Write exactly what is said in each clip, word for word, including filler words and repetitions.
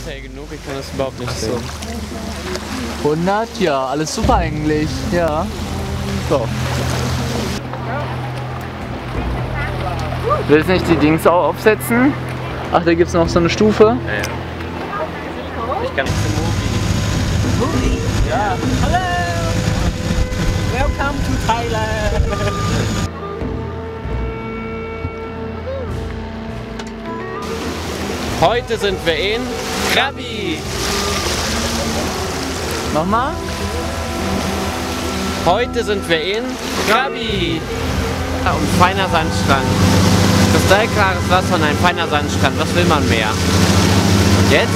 ist ja genug, ich kann das überhaupt nicht sehen. hundert, ja, alles super eigentlich, ja. So. Willst du nicht die Dings auch aufsetzen? Ach, da gibt es noch so eine Stufe. Ja, ja. Ich kann nicht zum Movie. Movie? Ja. Hallo! Welcome to Thailand! Heute sind wir in Krabi! Nochmal? Heute sind wir in Krabi! Ah, und feiner Sandstrand. Kristallklares Wasser und ein feiner Sandstrand. Was will man mehr? Und jetzt?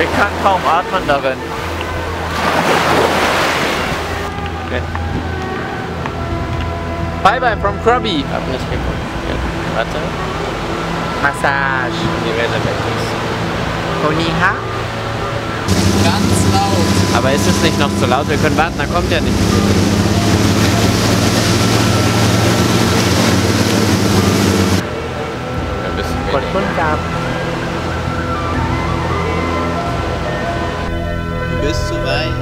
Ich kann kaum atmen darin. Okay. Bye bye from Krabi! Hab nicht geguckt. Warte. Massage. Die Welle weg ist. Koniha? Ganz laut. Aber ist es nicht noch zu laut? Wir können warten, da kommt ja nicht. Ein bisschen weniger. Du bist zu weit.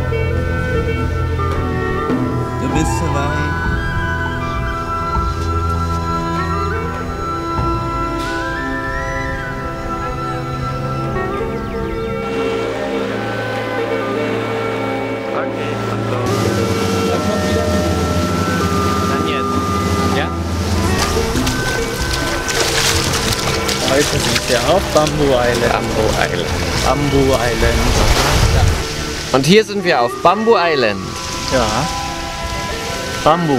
Du bist zu weit. Heute sind wir auf Bamboo Island. Bamboo Island. Bamboo Island. Und hier sind wir auf Bamboo Island. Ja. Bamboo.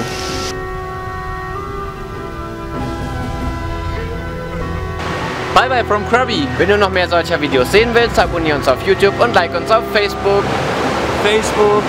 Bye bye from Krabi. Wenn du noch mehr solcher Videos sehen willst, abonniere uns auf YouTube und like uns auf Facebook. Facebook.